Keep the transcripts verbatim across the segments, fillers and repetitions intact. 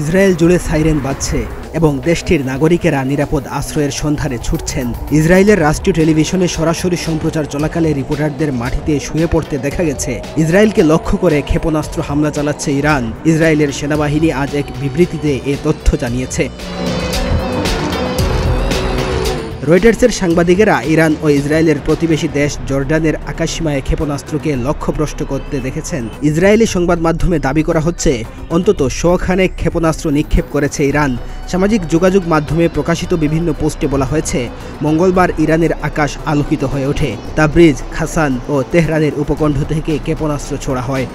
Israel জুড়ে siren বাজছে এবং দেশটির নাগরিকেরা নিরাপদ আশ্রয়ের সন্ধানে ছুটছেন। ইসরায়েলের রাষ্ট্রীয় টেলিভিশনে সরাসরি সম্প্রচার চলাকালে রিপোর্টারদের মাটিতে শুয়ে পড়তে দেখা গেছে। ইসরায়েলকে লক্ষ্য করে ক্ষেপণাস্ত্র হামলা চালাচ্ছে ইরান। ইসরায়েলের সেনাবাহিনী আজ এক বিবৃতিতে এ তথ্য জানিয়েছে। রয়েটার্সের সাংবাদিকেরা ইরান ও ইসরায়েলের প্রতিবেশী দেশ জর্ডানের আকাশসীমায় ক্ষেপণাস্ত্রকে লক্ষ্যভ্রষ্ট করতে দেখেছেন। ইসরায়েলি সংবাদ মাধ্যমে দাবি করা হচ্ছে, অন্তত শ'খানেক ক্ষেপণাস্ত্র নিক্ষেপ করেছে ইরান। সামাজিক যোগাযোগ মাধ্যমে প্রকাশিত বিভিন্ন পোস্টে বলা হয়েছে, মঙ্গলবার ইরানের আকাশ আলোকিত হয়ে ওঠে। তাবরিজ, খাসান ও তেহরানের উপকণ্ঠ থেকে ক্ষেপণাস্ত্র ছোড়া হয়।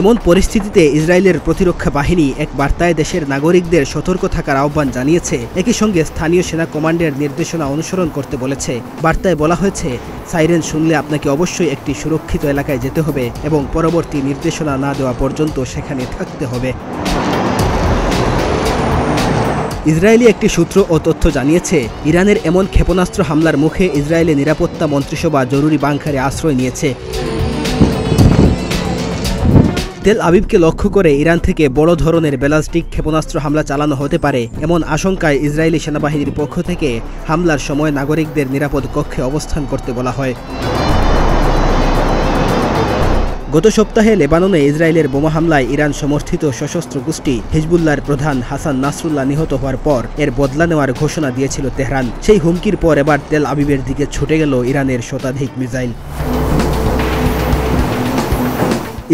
এমন পরিস্থিতিতে ইসরায়েলের প্রতিরক্ষা বাহিনী এক বার্তায় দেশের নাগরিকদের সতর্ক থাকার আহ্বান জানিয়েছে, একই সঙ্গে স্থানীয় সেনা কমান্ডের নির্দেশনা অনুসরণ করতে বলেছে। বার্তায় বলা হয়েছে, সাইরেন শুনলে আপনাকে অবশ্যই একটি সুরক্ষিত এলাকায় যেতে হবে এবং পরবর্তী নির্দেশনা না দেওয়া পর্যন্ত সেখানে থাকতে হবে। ইসরায়েলি একটি সূত্র ও তথ্য জানিয়েছে, ইরানের এমন ক্ষেপণাস্ত্র হামলার মুখে ইসরায়েলের নিরাপত্তা মন্ত্রিসভা জরুরি বাংকারে আশ্রয় নিয়েছে। তেল আবিবকে লক্ষ্য করে ইরান থেকে বড় ধরনের ব্যালিস্টিক ক্ষেপণাস্ত্র হামলা চালানো হতে পারে এমন আশঙ্কায় ইসরায়েলি সেনাবাহিনীর পক্ষ থেকে হামলার সময় নাগরিকদের নিরাপদ কক্ষে অবস্থান করতে বলা হয়। গত সপ্তাহে লেবাননে ইসরায়েলের বোমা হামলায় ইরান সমর্থিত সশস্ত্র গোষ্ঠী হিজবুল্লাহর প্রধান হাসান নাসরুল্লাহ নিহত হওয়ার পর এর বদলা নেওয়ার ঘোষণা দিয়েছিল তেহরান। সেই হুমকির পর এবার তেল আবিবের দিকে ছুটে গেল ইরানের শতাধিক মিসাইল।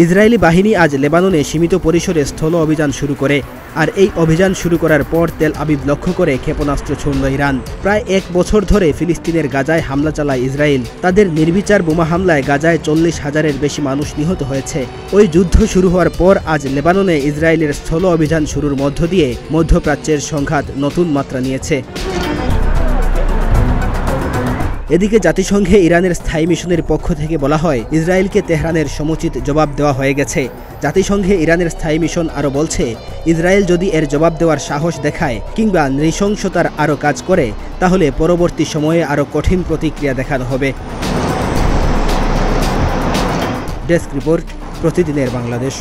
ইসরায়েলি বাহিনী আজ লেবাননে সীমিত পরিসরে স্থল অভিযান শুরু করে, আর এই অভিযান শুরু করার পর তেল আবিব লক্ষ্য করে ক্ষেপণাস্ত্র ছুড়ল ইরান। প্রায় এক বছর ধরে ফিলিস্তিনের গাজায় হামলা চালায় ইসরায়েল। তাদের নির্বিচার বোমা হামলায় গাজায় চল্লিশ হাজারের বেশি মানুষ নিহত হয়েছে। ওই যুদ্ধ শুরু হওয়ার পর আজ লেবাননে ইসরায়েলের স্থল অভিযান শুরুর মধ্য দিয়ে মধ্যপ্রাচ্যের সংঘাত নতুন মাত্রা নিয়েছে। এদিকে জাতিসংঘে ইরানের স্থায়ী মিশনের পক্ষ থেকে বলা হয়, ইসরায়েলকে তেহরানের সমুচিত জবাব দেওয়া হয়ে গেছে। জাতিসংঘে ইরানের স্থায়ী মিশন আরও বলছে, ইসরায়েল যদি এর জবাব দেওয়ার সাহস দেখায় কিংবা নৃশংসতার আরও কাজ করে, তাহলে পরবর্তী সময়ে আরও কঠিন প্রতিক্রিয়া দেখানো হবে। ডেস্ক রিপোর্ট, প্রতিদিনের বাংলাদেশ।